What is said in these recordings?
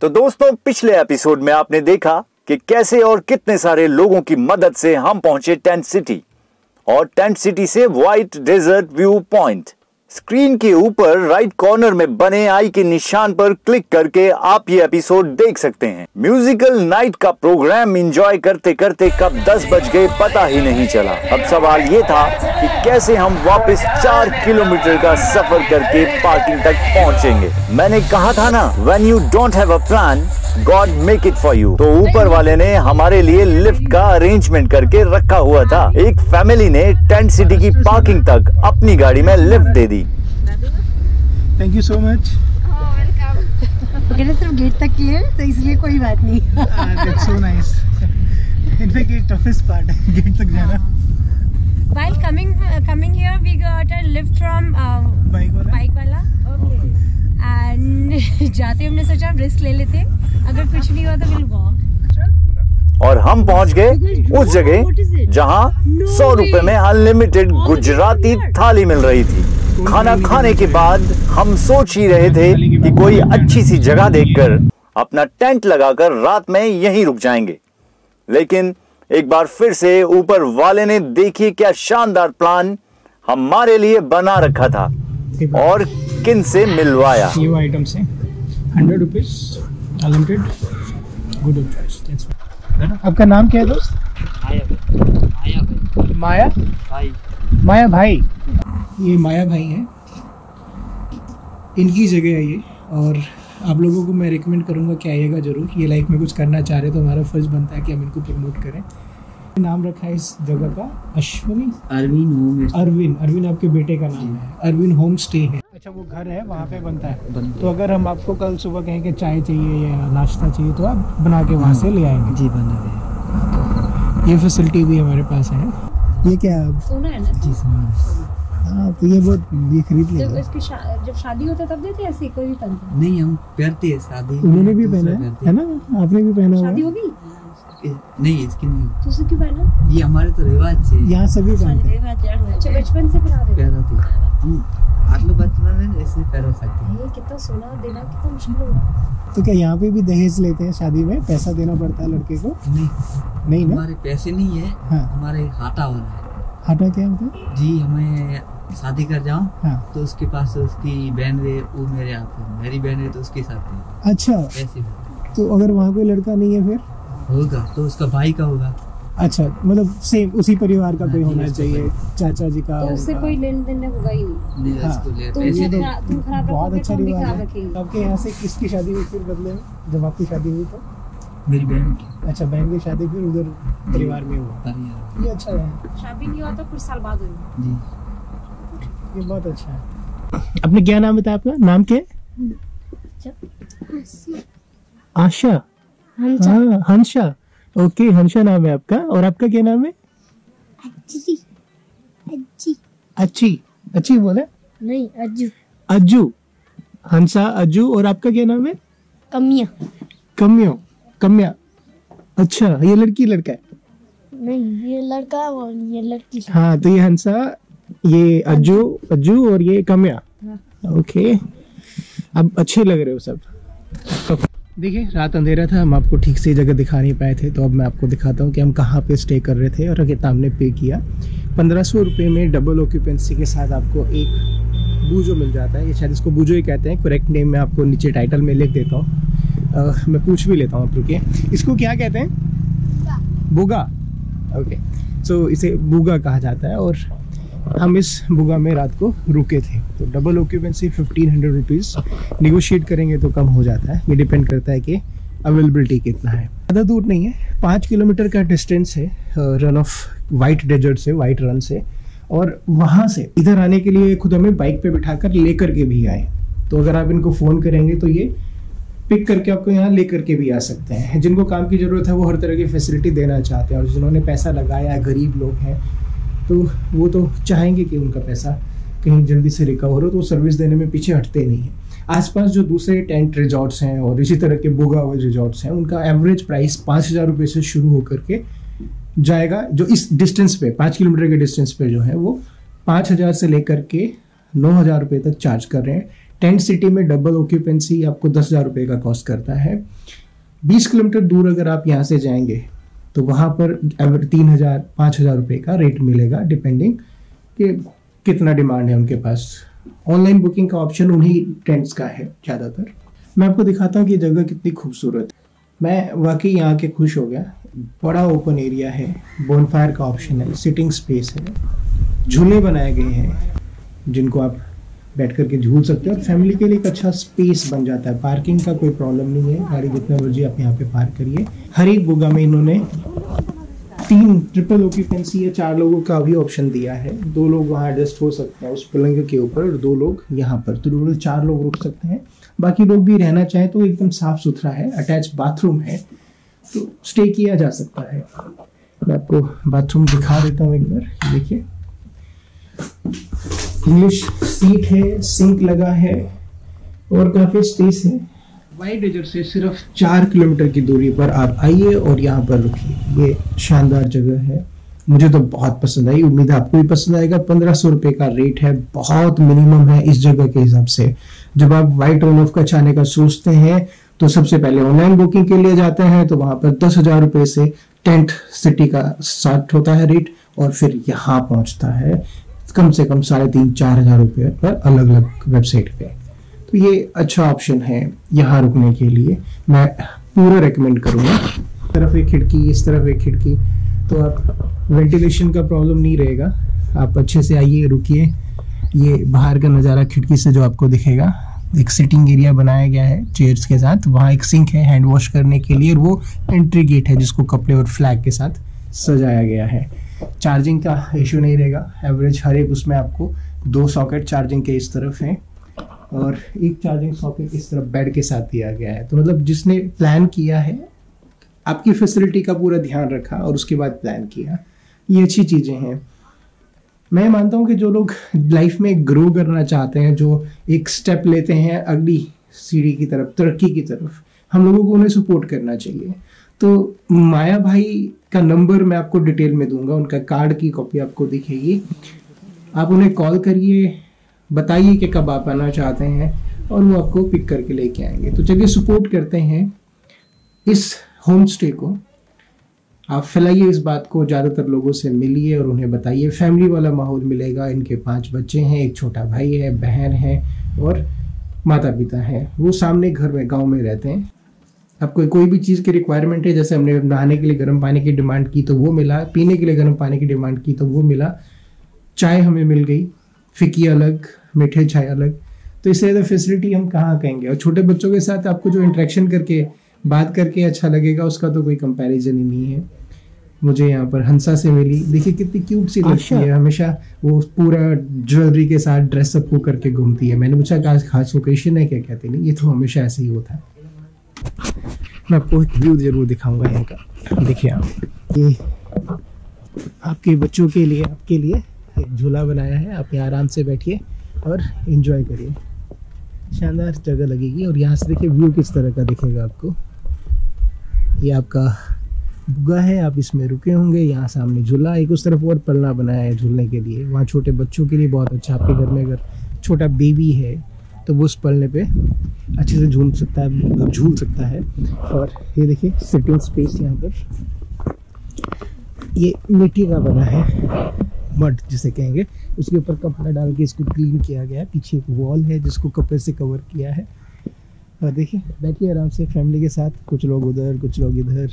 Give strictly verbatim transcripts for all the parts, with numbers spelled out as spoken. तो दोस्तों, पिछले एपिसोड में आपने देखा कि कैसे और कितने सारे लोगों की मदद से हम पहुंचे टेंट सिटी और टेंट सिटी से white desert view point. Screen के ऊपर राइट कॉर्नर में बने आई के निशान पर क्लिक करके आप ये एपिसोड देख सकते हैं। म्यूजिकल नाइट का प्रोग्राम एंजॉय करते करते कब दस बज गए पता ही नहीं चला। अब सवाल ये था कि कैसे हम वापस चार किलोमीटर का सफर करके पार्किंग तक पहुंचेंगे। मैंने कहा था ना, when you don't have a plan God make it for you. तो ऊपर वाले ने हमारे लिए लिफ्ट का अरेंजमेंट करके रखा हुआ था। एक फैमिली ने टेंट सिटी की पार्किंग तक अपनी गाड़ी में लिफ्ट दे दी। Thank you so much. Oh, welcome. वगैरह सिर्फ गेट तक की है तो इसलिए कोई बात नहीं। That's so nice. In fact, it's toughest part gate तक जाना। While coming coming here, we got a lift from bike वाला. Bike वाला. Okay. And जाते हमने सोचा हम रिस्क ले लेते, अगर कुछ नहीं हुआ तो we'll walk. और हम पहुंच गए उस जगह जहां सौ रुपए में अनलिमिटेड गुजराती थाली मिल रही थी। खाना खाने के बाद हम सोच ही रहे थे कि कोई अच्छी सी जगह देखकर अपना टेंट लगाकर रात में यहीं रुक जाएंगे, लेकिन एक बार फिर से ऊपर वाले ने देखिए क्या शानदार प्लान हमारे लिए बना रखा था और किन से मिलवाया। ये आइटम से hundred rupees unlimited good choice. आपका नाम क्या है दोस्त? माया भाई। माया भाई, ये माया भाई हैं, इनकी जगह है ये। और आप लोगों को मैं रिकमेंड करूंगा कि आइएगा ज़रूर। ये लाइफ में कुछ करना चाह रहे हैं तो हमारा फर्ज बनता है कि हम इनको प्रमोट करें। नाम रखा है इस जगह का अश्विनी। अरविंद होम अरविंद अरविंद आपके बेटे का नाम है। अरविंद होम स्टे है। अच्छा, वो घर है वहाँ पे बनता है। तो अगर हम आपको कल सुबह कहें कि चाय चाहिए या नाश्ता चाहिए तो आप बना के वहाँ से ले आएंगे। जी, बना दें। ये फैसिलिटी भी हमारे पास है। ये क्या सोना है ना? जी, सोना। हाँ, तो ये बहुत ये खरीद लेते हैं। जब शा, जब शादी होता तब देते ऐसे, कोई भी पहनता नहीं। हम पहनते हैं शादी। उन्होंने भी पहना है, है ना? आपने भी पहना है? शादी होगी नहीं, इसकी नहीं तो उसकी पहना। ये हमारे तो रिवाज है, यहाँ सभी पहनते हैं। बचपन से पहना देते हैं। आप लोग बचपन में ऐसे पहन सकते हैं। ये कितना सोना देना कितना मुश्किल होगा। तो क्या यहाँ पे भी दहेज लेते हैं? शादी में पैसा देना पड़ता है लड़के को? नहीं नहीं, हमारे पैसे नहीं है, हमारे हाटा हो रहा है। हाटा क्या होता है? जी, हमें शादी कर जाऊं। हाँ। तो उसके पास उसकी बहन है, वो मेरे आते हैं। मेरी बहन है तो उसके साथ है। अच्छा, ऐसे तो अगर वहाँ कोई लड़का नहीं है फिर होगा तो उसका भाई का होगा। अच्छा, मतलब सेम उसी परिवार का कोई होना चाहिए, चाचा जी का। तो उससे कोई लेन देन होगा ही नहीं। हाँ, बहुत अच्छा रिवाज है। आपके यहाँ से किसकी शादी हुई फिर बदले में जब आपकी शादी हुई? तो मेरी बहन की। अच्छा, बहन की शादी फिर उधर परिवार में हुआ। ये अच्छा है। शादी नहीं हुआ तो कुछ साल बाद हुई। जी, ये बहुत अच्छा है। अपने क्या नाम बताया? आपका नाम क्या है? आशा। हाँ, हंसा। ओके, हंसा नाम है आपका। और आपका क्या नाम है? अच्छी। अच्छी अच्छी अच्छी बोला नहीं, अज्जू। अज्जू, हंसा, अज्जू। और आपका क्या नाम है? कमिया। कमियो कम्या। अच्छा, ये लड़की लड़का है? नहीं, ये लड़का और ये लड़की। हाँ, तो ये हंसा, ये अज्जू अज्जू और ये कम्या। हाँ। ओके, अब अच्छे लग रहे हो सब। देखिए, रात अंधेरा था, हम आपको ठीक से जगह दिखा नहीं पाए थे, तो अब मैं आपको दिखाता हूँ कि हम कहाँ पे स्टे कर रहे थे और कितना हमने पे किया। पंद्रह सौ रुपये में डबल ऑक्यूपेंसी के साथ आपको एक भूजो मिल जाता है। ये शायद इसको भूजो ही कहते हैं, करेक्ट नेम मैं आपको नीचे टाइटल में लिख देता हूँ। Uh, मैं पूछ भी लेता हूँ आप रुके, इसको क्या कहते हैं? भुगा। ओके, सो इसे भुगा कहा जाता है और हम इस भुगा में रात को रुके थे। तो double occupancy fifteen hundred rupees, negotiate करेंगे तो कम हो जाता है। ये डिपेंड करता है कि अवेलेबिलिटी कितना है। ज़्यादा दूर नहीं है, पाँच किलोमीटर का डिस्टेंस है रन ऑफ वाइट डेजर्ट से, वाइट रन से। और वहाँ से इधर आने के लिए खुद हमें बाइक पर बिठा कर ले करके भी आए। तो अगर आप इनको फ़ोन करेंगे तो ये पिक करके आपको यहाँ ले करके भी आ सकते हैं। जिनको काम की ज़रूरत है वो हर तरह की फैसिलिटी देना चाहते हैं, और जिन्होंने पैसा लगाया है, गरीब लोग हैं, तो वो तो चाहेंगे कि उनका पैसा कहीं जल्दी से रिकवर हो, तो सर्विस देने में पीछे हटते नहीं हैं। आसपास जो दूसरे टेंट रिजॉर्ट्स हैं और इसी तरह के बोगा वाले रिजॉर्ट्स हैं, उनका एवरेज प्राइस पाँच हज़ार रुपये से शुरू होकर के जाएगा, जो इस डिस्टेंस पे पाँच किलोमीटर के डिस्टेंस पे जो है वो पाँच हज़ार से लेकर के नौ हज़ार रुपये तक चार्ज कर रहे हैं। टेंट सिटी में डबल ऑक्यूपेंसी आपको दस हज़ार रुपये का कॉस्ट करता है। बीस किलोमीटर दूर अगर आप यहाँ से जाएंगे तो वहाँ पर एवर तीन हज़ार पाँच हज़ार रुपये का रेट मिलेगा, डिपेंडिंग कि कितना डिमांड है उनके पास। ऑनलाइन बुकिंग का ऑप्शन उन्हीं टेंट्स का है ज़्यादातर। मैं आपको दिखाता हूँ कि जगह कितनी खूबसूरत है। मैं वाकई यहाँ आके खुश हो गया। बड़ा ओपन एरिया है, बोनफायर का ऑप्शन है, सिटिंग स्पेस है, झूले बनाए गए हैं जिनको आप बैठ करके झूल सकते हो। और फैमिली के लिए एक अच्छा स्पेस बन जाता है। पार्किंग का कोई प्रॉब्लम नहीं है, गाड़ी जितना मर्जी आप यहाँ पे पार्क करिए। हर एक बुगा में इन्होंने तीन ट्रिपल ऑक्यूपेंसी या चार लोगों का भी ऑप्शन दिया है। दो लोग वहाँ एडजस्ट हो सकते हैं उस पलंग के ऊपर और दो लोग यहाँ पर, तो टोटल चार लोग रुक सकते हैं। बाकी लोग भी रहना चाहें तो एकदम साफ सुथरा है, अटैच बाथरूम है, तो स्टे किया जा सकता है। मैं आपको बाथरूम दिखा देता हूँ एक बार, देखिए। इंग्लिश सीट है, सिंक लगा है और काफ़ी स्पेस है। वाइट डेजर्ट से सिर्फ चार किलोमीटर की दूरी पर आप आइए और यहाँ पर रुकिए। ये शानदार जगह है, मुझे तो बहुत पसंद आई, उम्मीद है आपको भी पसंद आएगा। पंद्रह सौ रुपये का रेट है, बहुत मिनिमम है इस जगह के हिसाब से। जब आप वाइट ऑन ऑफ का चाहने का सोचते हैं तो सबसे पहले ऑनलाइन बुकिंग के लिए जाते हैं, तो वहाँ पर दस हज़ार रुपये से टेंट सिटी का स्टार्ट होता है रेट, और फिर यहाँ पहुँचता है कम से कम साढ़े तीन चार हज़ार रुपये पर अलग अलग वेबसाइट पे। तो ये अच्छा ऑप्शन है यहाँ रुकने के लिए, मैं पूरा रेकमेंड करूँगा। इस तरफ एक खिड़की, इस तरफ एक खिड़की, तो आप वेंटिलेशन का प्रॉब्लम नहीं रहेगा। आप अच्छे से आइए, रुकिए। ये बाहर का नज़ारा खिड़की से जो आपको दिखेगा, एक सिटिंग एरिया बनाया गया है चेयर्स के साथ। वहाँ एक सिंक है हैंड वॉश करने के लिए, और वो एंट्री गेट है जिसको कपड़े और फ्लैग के साथ सजाया गया है। चार्जिंग का इशू नहीं रहेगा, एवरेज हर एक उसमें आपको दो सॉकेट चार्जिंग के इस तरफ हैं और एक चार्जिंग सॉकेट इस तरफ बेड के साथ दिया गया है। तो मतलब जिसने प्लान किया है, आपकी फैसिलिटी का पूरा ध्यान रखा और उसके बाद प्लान किया, ये अच्छी चीज़ें हैं। मैं मानता हूँ कि जो लोग लाइफ में ग्रो करना चाहते हैं, जो एक स्टेप लेते हैं अगली सीढ़ी की तरफ, तरक्की की तरफ, हम लोगों को उन्हें सपोर्ट करना चाहिए। तो माया भाई का नंबर मैं आपको डिटेल में दूंगा, उनका कार्ड की कॉपी आपको दिखेगी। आप उन्हें कॉल करिए, बताइए कि कब आप आना चाहते हैं और वो आपको पिक करके लेके आएंगे। तो चलिए सपोर्ट करते हैं इस होम स्टे को। आप फैलाइए इस बात को, ज़्यादातर लोगों से मिलिए और उन्हें बताइए। फैमिली वाला माहौल मिलेगा। इनके पांच बच्चे हैं, एक छोटा भाई है, बहन है और माता पिता हैं। वो सामने घर में गाँव में रहते हैं। आपको कोई भी चीज़ की रिक्वायरमेंट है, जैसे हमने नहाने के लिए गर्म पानी की डिमांड की तो वो मिला, पीने के लिए गर्म पानी की डिमांड की तो वो मिला, चाय हमें मिल गई, फिक्की अलग, मीठे चाय अलग। तो इससे ज़्यादा फैसिलिटी हम कहाँ कहेंगे। और छोटे बच्चों के साथ आपको जो इंटरेक्शन करके बात करके अच्छा लगेगा, उसका तो कोई कंपैरिजन ही नहीं है। मुझे यहाँ पर हंसा से मिली, देखिए कितनी क्यूट सी लगती है, हमेशा वो पूरा ज्वेलरी के साथ ड्रेसअप हो करके घूमती है। मैंने पूछा आज खास ओकेशन है क्या, कहते नहीं, ये तो हमेशा ऐसे ही होता है। मैं आपको एक व्यू जरूर दिखाऊंगा यहाँ का, देखिए आप। ये आपके बच्चों के लिए, आपके लिए एक झूला बनाया है, आप यहाँ आराम से बैठिए और एंजॉय करिए। शानदार जगह लगेगी। और यहाँ से देखिए व्यू किस तरह का दिखेगा आपको। ये आपका बुगा है, आप इसमें रुके होंगे। यहाँ सामने झूला, एक उस तरफ और पलना बनाया है झूलने के लिए, वहाँ छोटे बच्चों के लिए बहुत अच्छा। आपके घर में अगर छोटा बेबी है तो वो उस पलने पे अच्छे से झूल सकता है, झूल सकता है। और ये देखिए सिटिंग स्पेस यहाँ पर, ये मिट्टी का बना है, मड जिसे कहेंगे, उसके ऊपर कपड़ा डाल के इसको क्लीन किया गया है। पीछे एक वॉल है जिसको कपड़े से कवर किया है। और देखिए बैठिए आराम से फैमिली के साथ, कुछ लोग उधर कुछ लोग इधर,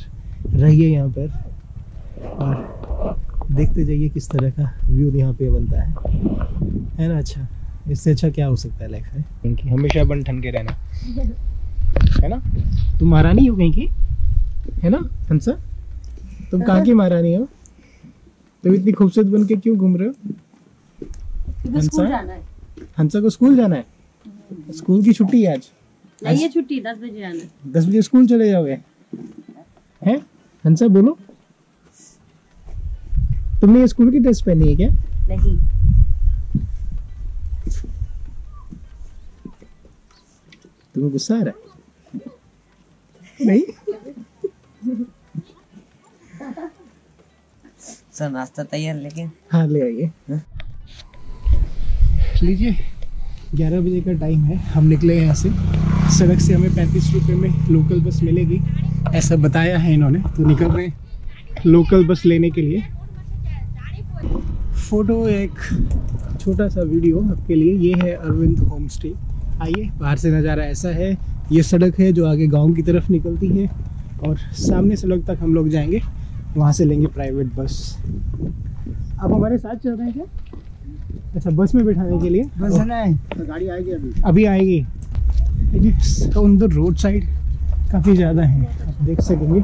रहिए यहाँ पर और देखते जाइए किस तरह का व्यू यहाँ पे बनता है है ना। अच्छा, इससे अच्छा क्या हो सकता है लाइफ में। हमेशा बन ठन के रहना है ना। तुम महारानी हो कहीं की, है ना हंसा, तुम कहाँ की महारानी हो, तुम इतनी खूबसूरत बन के क्यों घूम रहे हो। हंसा हंसा को स्कूल जाना है, स्कूल की छुट्टी है आज, नहीं है छुट्टी, दस बजे आना, दस बजे स्कूल चले जाओगे हैं हंसा। बोलो, तुमने ये स्कूल की ड्रेस पहनी है क्या। नहीं, तुम्हें गुस्सा आ रहा है। नहीं सर, नाश्ता तैयार लेकिन। हाँ ले आइए, लीजिए। ग्यारह बजे का टाइम है। हम निकले यहाँ से, सड़क से हमें पैंतीस रुपये में लोकल बस मिलेगी ऐसा बताया है इन्होंने, तो निकल रहे हैं लोकल बस लेने के लिए। फ़ोटो एक छोटा सा वीडियो आपके लिए। ये है अरविंद होमस्टे। आइए, बाहर से नज़ारा ऐसा है। ये सड़क है जो आगे गांव की तरफ निकलती है और सामने सड़क तक हम लोग जाएंगे, वहाँ से लेंगे प्राइवेट बस। आप हमारे साथ चल रहे हैं क्या? अच्छा, बस में बिठाने के लिए बस जाना है तो गाड़ी आएगी अभी अभी आएगी। तो उधर रोड साइड काफ़ी ज़्यादा है, आप देख सकेंगे।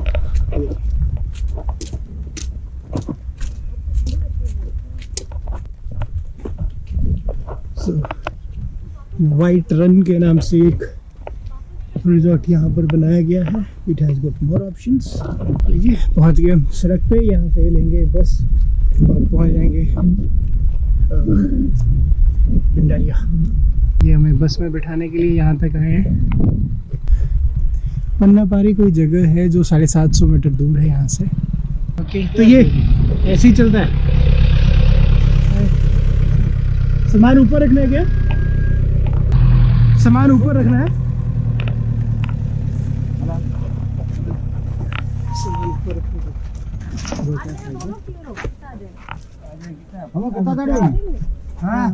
वाइट रन के नाम से एक रिजॉर्ट यहाँ पर बनाया गया है। It has got more options. ये पहुँच गए हम सड़क पे, यहाँ से लेंगे बस और पहुँच जाएंगे भिंडियारा। ये हमें बस में बिठाने के लिए यहाँ तक आए हैं। पन्नापारी कोई जगह है जो साढ़े सात सौ मीटर दूर है यहाँ से। ओके, तो ये ऐसे ही चलता है। सामान ऊपर रखना है क्या? सामान ऊपर रखना है। सामान ऊपर रखना। हाँ,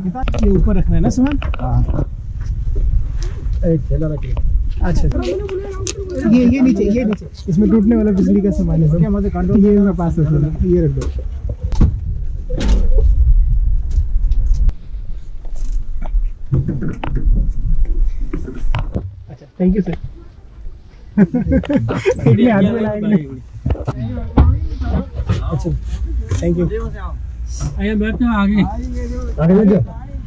ये ऊपर रखना है ना सामान। अच्छा, ये ये नीचे ये नीचे इसमें टूटने वाला बिजली का सामान है। ये मेरे पास रखना, ये रख दो। अच्छा, थैंक यू सर। हाथ में लाएंगे। अच्छा, थैंक यू। आइए बैठते हैं आगे। आगे बैठ जाओ,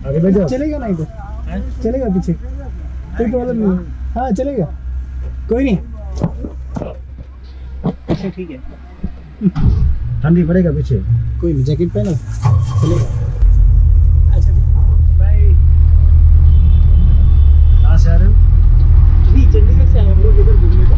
आगे बैठ जाओ। चलेगा ना इधर? चलेगा पीछे? कोई प्रॉब्लम नहीं है। हाँ चलेगा, कोई नहीं। अच्छा ठीक है, ठंडी पड़ेगा पीछे। कोई नहीं, जैकेट पहनो, चलेगा। अच्छा बाय। कहाँ से आ रहे हो? जी चंडीगढ़ से आए हम लोग इधर घूमने को।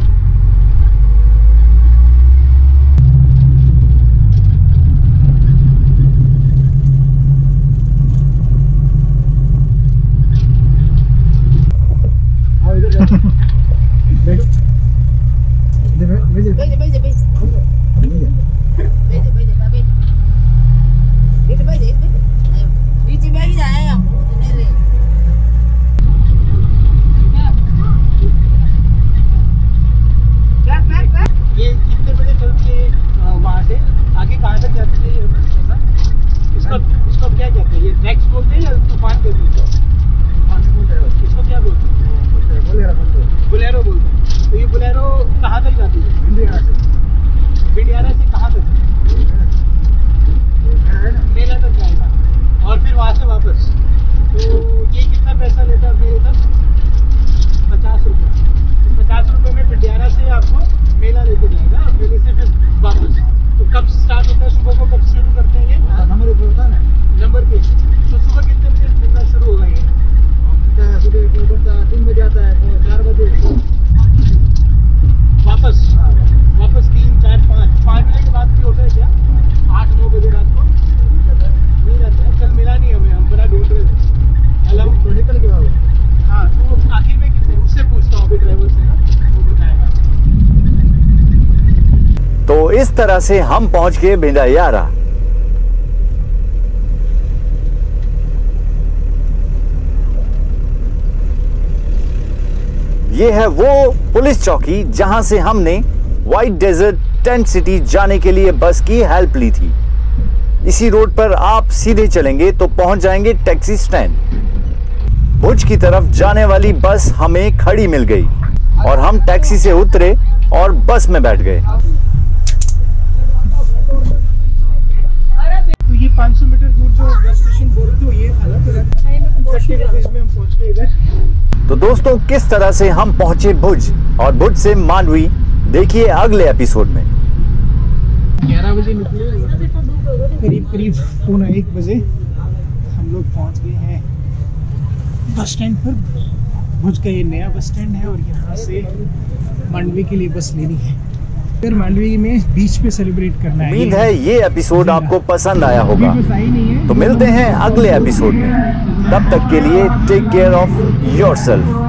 इस तरह से हम पहुंच गए भिंडियारा। ये है वो पुलिस चौकी जहां से हमने व्हाइट डेजर्ट टेंट सिटी जाने के लिए बस की हेल्प ली थी। इसी रोड पर आप सीधे चलेंगे तो पहुंच जाएंगे टैक्सी स्टैंड। भुज की तरफ जाने वाली बस हमें खड़ी मिल गई और हम टैक्सी से उतरे और बस में बैठ गए। पाँच सौ मीटर दूर जो बस स्टेशन बोल रहे थे ये था ना, थर्टी रुपीज में हम पहुंच गए इधर। तो दोस्तों, किस तरह से हम पहुंचे भुज और भुज से मांडवी, देखिए अगले एपिसोड में। ग्यारह बजे निकले, करीब करीब पौना एक बजे हम लोग पहुंच गए हैं बस स्टैंड पर। भुज का ये नया बस स्टैंड है और यहाँ से मांडवी के लिए बस लेनी है। मांडवी में बीच पे सेलिब्रेट करना है। उम्मीद है ये एपिसोड आपको पसंद आया होगा। तो मिलते हैं अगले एपिसोड में। तब तक के लिए टेक केयर ऑफ योरसेल्फ।